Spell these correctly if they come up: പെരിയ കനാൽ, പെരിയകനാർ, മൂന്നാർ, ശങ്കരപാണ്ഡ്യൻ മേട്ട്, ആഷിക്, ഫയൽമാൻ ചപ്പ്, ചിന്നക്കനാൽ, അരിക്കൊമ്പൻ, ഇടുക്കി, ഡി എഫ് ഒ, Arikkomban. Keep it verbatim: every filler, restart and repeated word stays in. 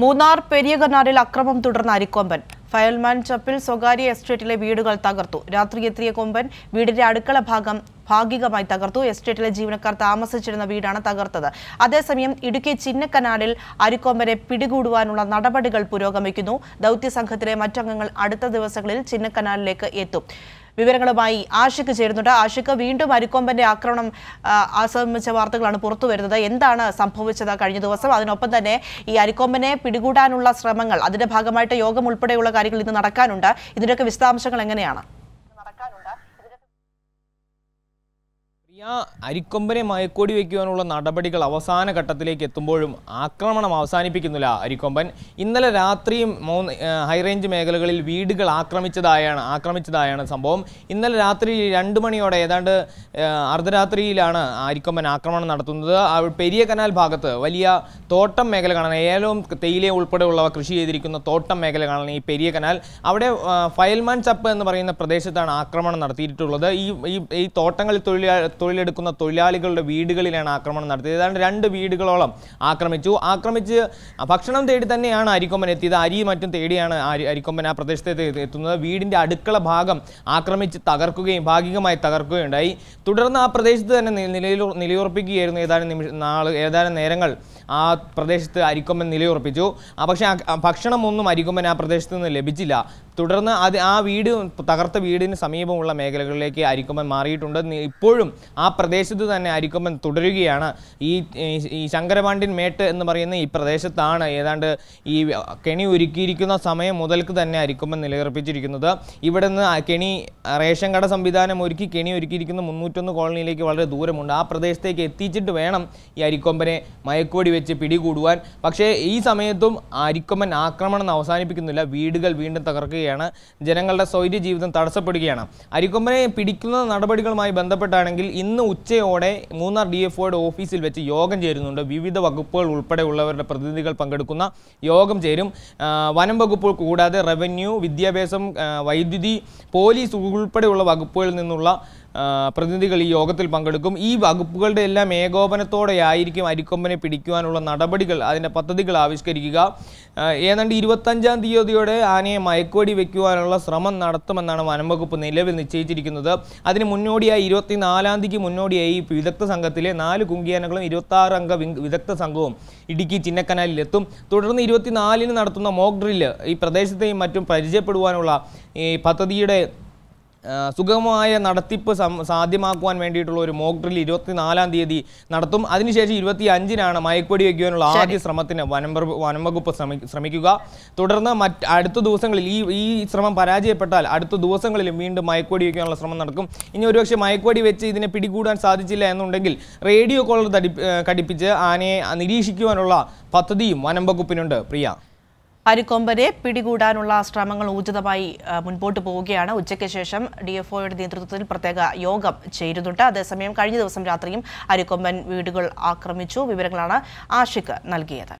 മൂന്നാർ പെരിയകനാറിൽ അക്രമം തുടർന്ന് അരിക്കൊമ്പൻ. ഫയൽമാൻ ചപ്പിൽ സ്വകാര്യ എസ്റ്റേറ്റിലെ വീടുകൾ തകർത്തു. രാത്രി എത്തിയ കൊമ്പൻ വീടിന്റെ അടുക്കള ഭാഗം ഭാഗികമായി തകർത്തു. എസ്റ്റേറ്റിലെ ജീവനക്കാർ താമസിച്ചിരുന്ന വീടാണ് തകർത്തത്. അതേസമയം ഇടുക്കി ചിന്നക്കനാലിൽ അരിക്കൊമ്പനെ പിടികൂടുവാനുള്ള നടപടികൾ പുരോഗമിക്കുന്നു. ദൗത്യ സംഘത്തിലെ മറ്റംഗങ്ങൾ അടുത്ത ദിവസങ്ങളിൽ ചിന്നക്കനാലിലേക്ക് എത്തും. വിവരങ്ങളുമായി ആഷിക് ചേരുന്നുണ്ട്. ആഷിക്, വീണ്ടും അരിക്കൊമ്പന്റെ ആക്രമണം ആസമിച്ച വാർത്തകളാണ് പുറത്തു വരുന്നത്. എന്താണ് സംഭവിച്ചത് കഴിഞ്ഞ ദിവസം? അതിനൊപ്പം തന്നെ ഈ അരിക്കൊമ്പനെ പിടികൂടാനുള്ള ശ്രമങ്ങൾ, അതിന്റെ ഭാഗമായിട്ട് യോഗം ഉൾപ്പെടെയുള്ള കാര്യങ്ങൾ ഇന്ന് നടക്കാനുണ്ട്. ഇതിന്റെയൊക്കെ വിശദാംശങ്ങൾ എങ്ങനെയാണ്? അരിക്കൊമ്പനെ മയക്കോടി വയ്ക്കുവാനുള്ള നടപടികൾ അവസാന ഘട്ടത്തിലേക്ക് എത്തുമ്പോഴും ആക്രമണം അവസാനിപ്പിക്കുന്നില്ല അരിക്കൊമ്പൻ. ഇന്നലെ രാത്രിയും മൂന്ന് ഹൈറേഞ്ച് മേഖലകളിൽ വീടുകൾ ആക്രമിച്ചതായാണ് ആക്രമിച്ചതായാണ് സംഭവം. ഇന്നലെ രാത്രി രണ്ട് മണിയോടെ ഏതാണ്ട് അർദ്ധരാത്രിയിലാണ് അരിക്കൊമ്പൻ ആക്രമണം നടത്തുന്നത്. പെരിയ കനാൽ ഭാഗത്ത് വലിയ തോട്ടം മേഖല കാണാൻ, ഏലവും തേയിലയും ഉൾപ്പെടെയുള്ളവ കൃഷി ചെയ്തിരിക്കുന്ന തോട്ടം മേഖല കാണാൻ ഈ പെരിയ കനാൽ, അവിടെ ഫയൽമാൻ ചപ്പ് എന്ന് പറയുന്ന പ്രദേശത്താണ് ആക്രമണം നടത്തിയിട്ടുള്ളത്. ഈ ഈ തോട്ടങ്ങളിൽ തൊഴിലാളി തൊഴിലെടുക്കുന്ന തൊഴിലാളികളുടെ വീടുകളിലാണ് ആക്രമണം നടത്തിയത്. ഏതാണ്ട് രണ്ട് വീടുകളോളം ആക്രമിച്ചു. ആക്രമിച്ച് ഭക്ഷണം തേടി തന്നെയാണ് അരിക്കൊമ്പൻ എത്തിയത്. അരി മറ്റും തേടിയാണ് അരി അരിക്കൊമ്പൻ ആ പ്രദേശത്തേക്ക് എത്തുന്നത്. വീടിൻ്റെ അടുക്കള ഭാഗം ആക്രമിച്ച് തകർക്കുകയും ഭാഗികമായി തകർക്കുകയുണ്ടായി. തുടർന്ന് ആ പ്രദേശത്ത് തന്നെ നിലയിൽ നിലയുറപ്പിക്കുകയായിരുന്നു. ഏതാനും നിമിഷ നാൾ ഏതാനും നേരങ്ങൾ ആ പ്രദേശത്ത് അരിക്കൊമ്പൻ നിലയുറപ്പിച്ചു. പക്ഷേ ഭക്ഷണമൊന്നും അരിക്കൊമ്പൻ ആ പ്രദേശത്ത് നിന്ന് ലഭിച്ചില്ല. തുടർന്ന് അത് ആ വീട് തകർത്ത വീടിന് സമീപമുള്ള മേഖലകളിലേക്ക് അരിക്കൊമ്പൻ മാറിയിട്ടുണ്ട്. ഇപ്പോഴും ആ പ്രദേശത്ത് തന്നെ അരിക്കൊമ്പൻ തുടരുകയാണ്. ഈ ഈ ശങ്കരപാണ്ഡ്യൻ മേട്ട് എന്ന് പറയുന്ന ഈ പ്രദേശത്താണ് ഏതാണ്ട് ഈ കെണി ഒരുക്കിയിരിക്കുന്ന സമയം മുതൽക്ക് തന്നെ അരിക്കൊമ്പൻ നിലയുറപ്പിച്ചിരിക്കുന്നത്. ഇവിടെ നിന്ന് കെണി റേഷൻ കട സംവിധാനം ഒരുക്കി കെണി ഒരുക്കിയിരിക്കുന്ന മുന്നൂറ്റൊന്ന് കോളനിയിലേക്ക് വളരെ ദൂരമുണ്ട്. ആ പ്രദേശത്തേക്ക് എത്തിച്ചിട്ട് വേണം ഈ അരിക്കൊമ്പനെ മയക്കോടി വെച്ച് പിടികൂടുവാൻ. പക്ഷേ ഈ സമയത്തും അരിക്കൊമ്പൻ ആക്രമണം അവസാനിപ്പിക്കുന്നില്ല. വീടുകൾ വീണ്ടും തകർക്കുകയാണ്. ജനങ്ങളുടെ സ്വൈര്യ ജീവിതം തടസ്സപ്പെടുകയാണ്. അരിക്കൊമ്പനെ പിടിക്കുന്ന നടപടികളുമായി ബന്ധപ്പെട്ടാണെങ്കിൽ ഇന്ന് ഉച്ചയോടെ മൂന്നാർ ഡി എഫ് ഒയുടെ ഓഫീസിൽ വെച്ച് യോഗം ചേരുന്നുണ്ട്. വിവിധ വകുപ്പുകൾ ഉൾപ്പെടെയുള്ളവരുടെ പ്രതിനിധികൾ പങ്കെടുക്കുന്ന യോഗം ചേരും. വനം വകുപ്പുകൾ കൂടാതെ റവന്യൂ, വിദ്യാഭ്യാസം, വൈദ്യുതി, പോലീസ് ഉൾപ്പെടെയുള്ള വകുപ്പുകളിൽ നിന്നുള്ള പ്രതിനിധികൾ ഈ യോഗത്തിൽ പങ്കെടുക്കും. ഈ വകുപ്പുകളുടെ എല്ലാം ഏകോപനത്തോടെയായിരിക്കും അരിക്കൊമ്പനെ പിടിക്കുവാനുള്ള നടപടികൾ, അതിൻ്റെ പദ്ധതികൾ ആവിഷ്കരിക്കുക. ഏതാണ്ട് ഇരുപത്തഞ്ചാം തീയതിയോടെ ആനയെ മയക്കോടി വയ്ക്കുവാനുള്ള ശ്രമം നടത്തുമെന്നാണ് വനംവകുപ്പ് നിലവിൽ നിശ്ചയിച്ചിരിക്കുന്നത്. അതിന് മുന്നോടിയായി ഇരുപത്തിനാലാം തീയതിക്ക് മുന്നോടിയായി വിദഗ്ധ സംഘത്തിലെ നാല് കുങ്കിയാനകളും ഇരുപത്തി ആറ് അംഗ വിദഗ്ധ സംഘവും ഇടുക്കി ചിന്നക്കനാലിലെത്തും. തുടർന്ന് ഇരുപത്തിനാലിന് നടത്തുന്ന മോക്ക് ഡ്രില്ല് ഈ പ്രദേശത്തെയും മറ്റും പരിചയപ്പെടുവാനുള്ള ഈ പദ്ധതിയുടെ സുഗമമായ നടത്തിപ്പ് സാധ്യമാക്കുവാൻ വേണ്ടിയിട്ടുള്ള ഒരു മോക്ക് ഡ്രിൽ ഇരുപത്തിനാലാം തീയതി നടത്തും. അതിനുശേഷം ഇരുപത്തി അഞ്ചിനാണ് മയക്കോടി വയ്ക്കുവാനുള്ള ആദ്യ ശ്രമത്തിന് വനം വനംവകുപ്പ് ശ്രമിക്കുക. തുടർന്ന് മറ്റ് അടുത്ത ദിവസങ്ങളിൽ ഈ ഈ ശ്രമം പരാജയപ്പെട്ടാൽ അടുത്ത ദിവസങ്ങളിലും വീണ്ടും മയക്കോടി വയ്ക്കുവാനുള്ള ശ്രമം നടക്കും. ഇനി ഒരുപക്ഷെ മയക്കോടി വെച്ച് ഇതിനെ പിടികൂടാൻ സാധിച്ചില്ല എന്നുണ്ടെങ്കിൽ റേഡിയോ കോളർ ഘടിപ്പിച്ച് ആനയെ നിരീക്ഷിക്കുവാനുള്ള പദ്ധതിയും വനംവകുപ്പിനുണ്ട്. പ്രിയ, അരിക്കൊമ്പനെ പിടികൂടാനുള്ള ശ്രമങ്ങൾ ഊർജിതമായി മുൻപോട്ട് പോവുകയാണ്. ഉച്ചയ്ക്ക് ശേഷം ഡി എഫ് ഒയുടെ നേതൃത്വത്തിൽ പ്രത്യേക യോഗം ചേരുന്നുണ്ട്. അതേസമയം കഴിഞ്ഞ ദിവസം രാത്രിയും അരിക്കൊമ്പൻ വീടുകൾ ആക്രമിച്ചു. വിവരങ്ങളാണ് ആഷിക് നൽകിയത്.